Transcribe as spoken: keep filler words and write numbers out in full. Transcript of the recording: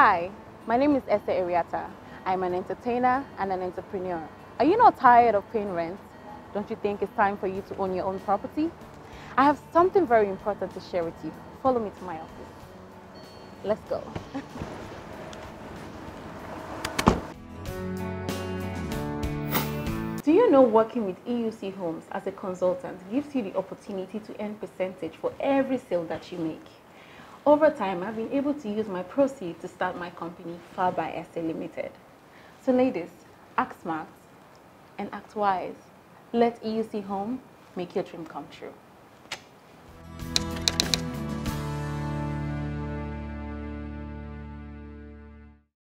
Hi, my name is Ese Eriata. I'm an entertainer and an entrepreneur. Are you not tired of paying rent? Don't you think it's time for you to own your own property? I have something very important to share with you. Follow me to my office. Let's go. Do you know working with E U C Homes as a consultant gives you the opportunity to earn percentage for every sale that you make? Over time, I've been able to use my proceeds to start my company, Far by S A Limited. So ladies, act smart and act wise. Let E U C Home make your dream come true.